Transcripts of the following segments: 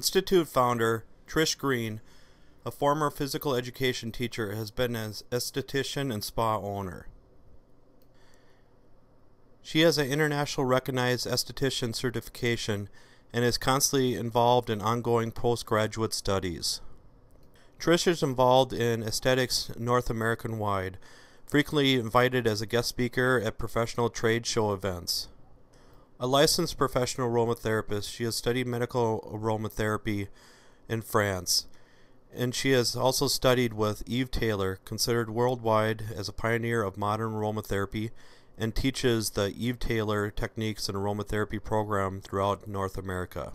Institute founder Trish Green, a former physical education teacher, has been an esthetician and spa owner. She has an international recognized esthetician certification and is constantly involved in ongoing postgraduate studies. Trish is involved in aesthetics North American wide, frequently invited as a guest speaker at professional trade show events. A licensed professional aromatherapist, she has studied medical aromatherapy in France, and she has also studied with Eve Taylor, considered worldwide as a pioneer of modern aromatherapy, and teaches the Eve Taylor Techniques and Aromatherapy program throughout North America.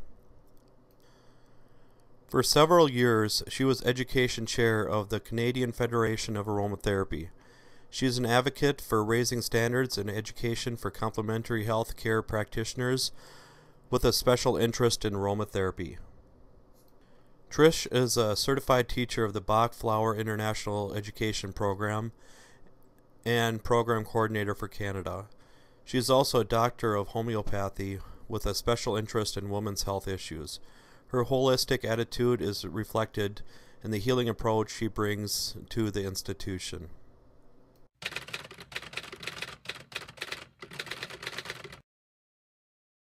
For several years, she was Education Chair of the Canadian Federation of Aromatherapy. She is an advocate for raising standards in education for complementary health care practitioners with a special interest in aromatherapy. Trish is a certified teacher of the Bach Flower International Education Program and Program Coordinator for Canada. She is also a doctor of homeopathy with a special interest in women's health issues. Her holistic attitude is reflected in the healing approach she brings to the institution.